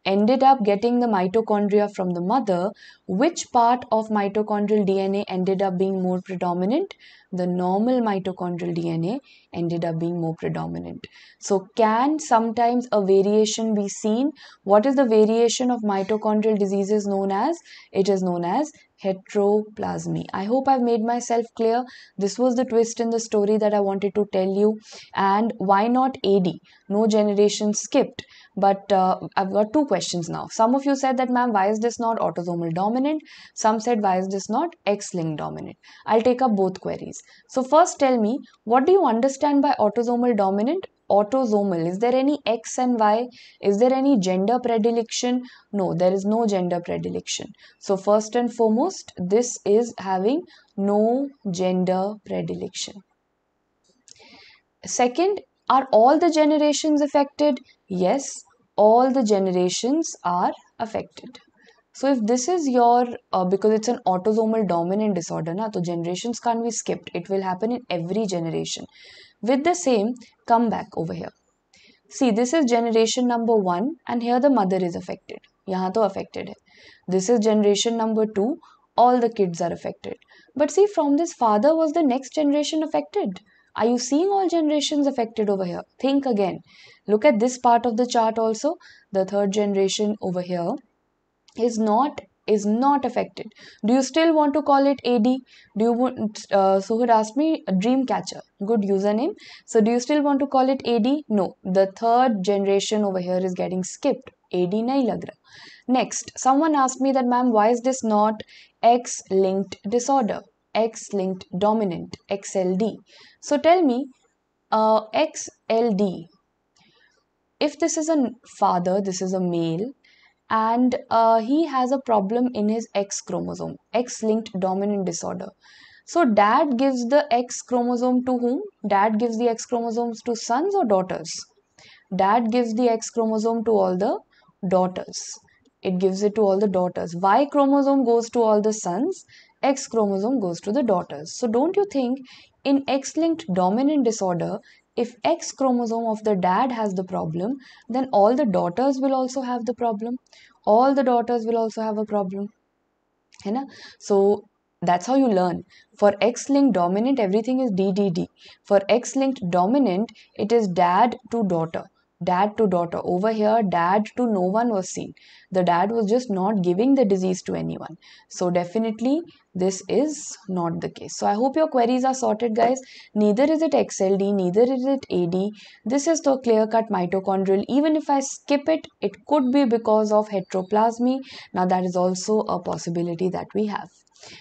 ended up getting the mitochondria from the mother, which part of mitochondrial D N A ended up being more predominant? The normal mitochondrial D N A ended up being more predominant. So can sometimes a variation be seen? What is the variation of mitochondrial diseases known as? It is known as heteroplasmy. I hope I've made myself clear. This was the twist in the story that I wanted to tell you. And why not A D? No generation skipped. But uh, I've got two questions now. Some of you said that, ma'am, why is this not autosomal dominant? Some said, why is this not X-linked dominant? I'll take up both queries. So first tell me, what do you understand by autosomal dominant? Autosomal, is there any X and Y? Is there any gender predilection? No, there is no gender predilection. So first and foremost, this is having no gender predilection. Second, are all the generations affected? Yes, all the generations are affected. So if this is your, uh, because it's an autosomal dominant disorder, na, so generations can't be skipped. It will happen in every generation. With the same, come back over here. See, this is generation number one and here the mother is affected. Yahan to affected hai. This is generation number two. All the kids are affected. But see, from this father was the next generation affected? Are you seeing all generations affected over here? Think again. Look at this part of the chart also. The third generation over here is not is not affected. Do you still want to call it A D? Do you want, uh, Suhud asked me, a dream catcher, good username. So do you still want to call it A D? No, the third generation over here is getting skipped. A D nahi lag raha. Next, someone asked me that, ma'am, why is this not X-linked disorder? X-linked dominant, X L D. So tell me, uh, X L D, if this is a father, this is a male, and uh, he has a problem in his X chromosome, X-linked dominant disorder. So dad gives the X chromosome to whom? Dad gives the X chromosomes to sons or daughters? Dad gives the X chromosome to all the daughters. It gives it to all the daughters. Y chromosome goes to all the sons. X chromosome goes to the daughters. So don't you think in X-linked dominant disorder, if X chromosome of the dad has the problem, then all the daughters will also have the problem. All the daughters will also have a problem. Hai na? So that's how you learn. For X-linked dominant, everything is D D D. For X-linked dominant, it is dad to daughter. Dad to daughter. Over here, dad to no one was seen. The dad was just not giving the disease to anyone. So definitely this is not the case. So I hope your queries are sorted, guys. Neither is it X L D, neither is it A D. This is the clear-cut mitochondrial. Even if I skip it, it could be because of heteroplasmy. Now that is also a possibility that we have.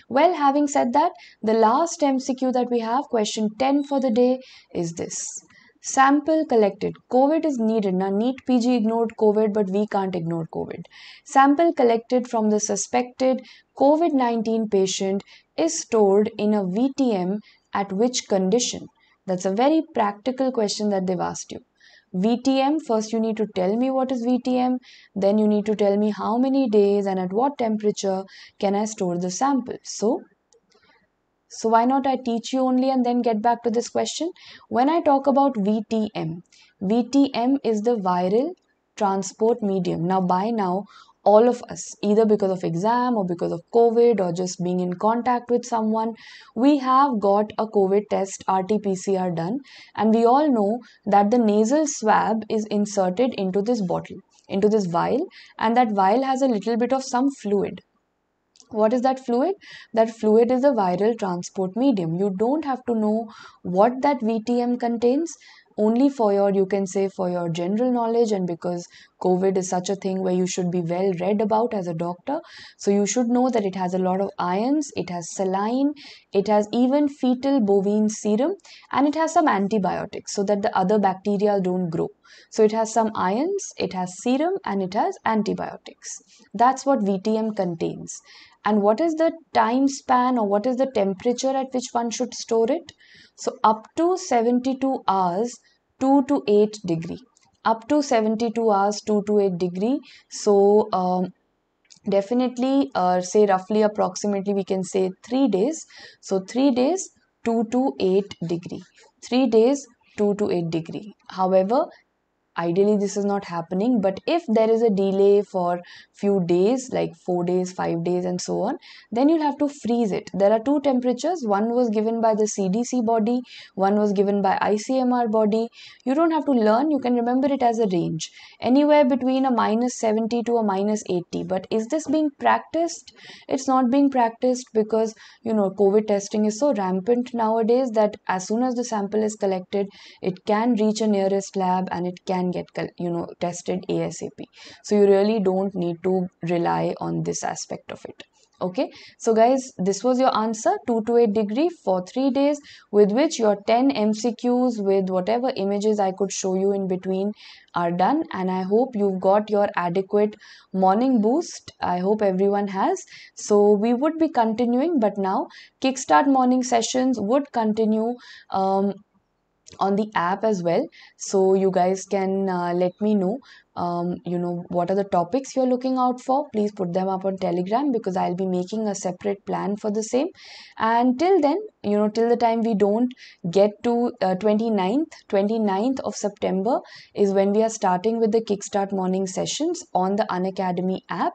Well, having said that, the last M C Q that we have, question ten for the day, is this. Sample collected. COVID is needed. Now, NEET P G ignored COVID, but we can't ignore COVID. Sample collected from the suspected COVID nineteen patient is stored in a V T M at which condition? That's a very practical question that they've asked you. V T M, first you need to tell me what is V T M, then you need to tell me how many days and at what temperature can I store the sample. So, so why not I teach you only and then get back to this question. When I talk about V T M, V T M is the viral transport medium. Now by now, all of us, either because of exam or because of COVID or just being in contact with someone, we have got a COVID test R T P C R done, and we all know that the nasal swab is inserted into this bottle, into this vial, and that vial has a little bit of some fluid. What is that fluid? That fluid is the viral transport medium. You don't have to know what that V T M contains. Only for your, you can say, for your general knowledge, and because COVID is such a thing where you should be well read about as a doctor. So you should know that it has a lot of ions, it has saline, it has even fetal bovine serum, and it has some antibiotics so that the other bacteria don't grow. So it has some ions, it has serum, and it has antibiotics. That's what V T M contains. And what is the time span or what is the temperature at which one should store it? So up to seventy-two hours, two to eight degree. Up to seventy-two hours, two to eight degree. So um, definitely uh, say roughly approximately we can say three days. So three days, two to eight degree. three days, two to eight degree. However, ideally this is not happening, but if there is a delay for few days, like four days, five days and so on, then you'll have to freeze it. There are two temperatures. One was given by the C D C body, one was given by I C M R body. You don't have to learn, you can remember it as a range. Anywhere between a minus seventy to a minus eighty. But is this being practiced? It's not being practiced because, you know, COVID testing is so rampant nowadays that as soon as the sample is collected, it can reach a nearest lab and it can get, you know, tested ASAP. So you really don't need to rely on this aspect of it. Okay, so guys, this was your answer, two to eight degree for three days, with which your ten M C Qs with whatever images I could show you in between are done. And I hope you've got your adequate morning boost. I hope everyone has. So we would be continuing, but now Kickstart morning sessions would continue um, on the app as well, so you guys can uh, let me know um you know what are the topics you're looking out for. Please put them up on Telegram, because I'll be making a separate plan for the same. And till then, you know, till the time we don't get to uh, twenty-ninth of September is when we are starting with the Kickstart morning sessions on the Unacademy app.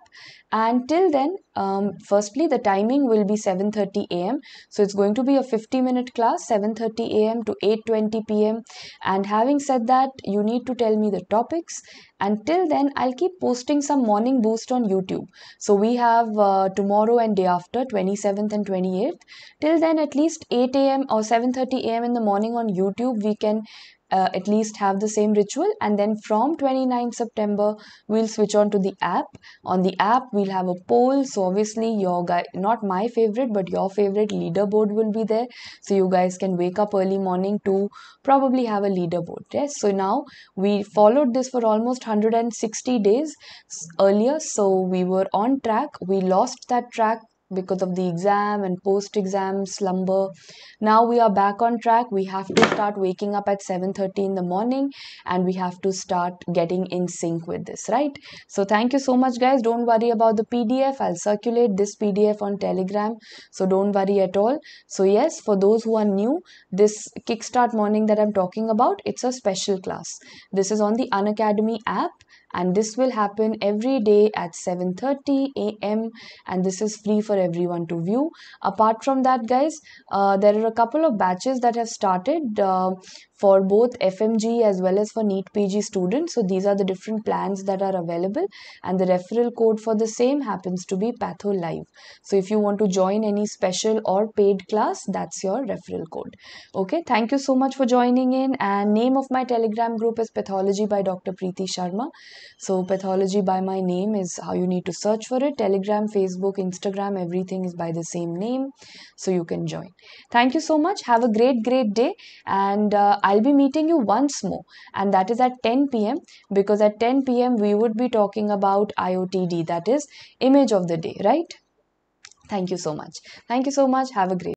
And till then, um firstly the timing will be seven thirty a m so it's going to be a fifty minute class, seven thirty a m to eight twenty p m And having said that, you need to tell me the topics. Until then, I'll keep posting some morning boost on YouTube. So we have uh, tomorrow and day after, twenty-seventh and twenty-eighth. Till then, at least eight a m or seven thirty a m in the morning on YouTube, we can uh, at least have the same ritual. And then from twenty-ninth September, we'll switch on to the app. On the app, we'll have a poll. So obviously, your guy, not my favorite, but your favorite leaderboard will be there. So you guys can wake up early morning to probably have a leaderboard. Yes. So now we followed this for almost one hundred sixty days earlier. So we were on track. We lost that track because of the exam and post-exam slumber. Now we are back on track. We have to start waking up at seven thirty in the morning, and we have to start getting in sync with this, right? So thank you so much, guys. Don't worry about the P D F. I'll circulate this P D F on Telegram, so don't worry at all. So yes, for those who are new, this Kickstart morning that I'm talking about, it's a special class. This is on the Unacademy app. And this will happen every day at seven thirty a m and this is free for everyone to view. Apart from that, guys, uh, there are a couple of batches that have started uh, for both F M G as well as for NEET P G students. So these are the different plans that are available, and the referral code for the same happens to be PathoLive. So if you want to join any special or paid class, that's your referral code. Okay, thank you so much for joining in. And name of my Telegram group is Pathology by Doctor Preeti Sharma. So Pathology by my name is how you need to search for it. Telegram, Facebook, Instagram, everything is by the same name. So you can join. Thank you so much. Have a great, great day. And uh, I'll be meeting you once more. And that is at ten p m because at ten p m we would be talking about I O T D, that is image of the day, right? Thank you so much. Thank you so much. Have a great day.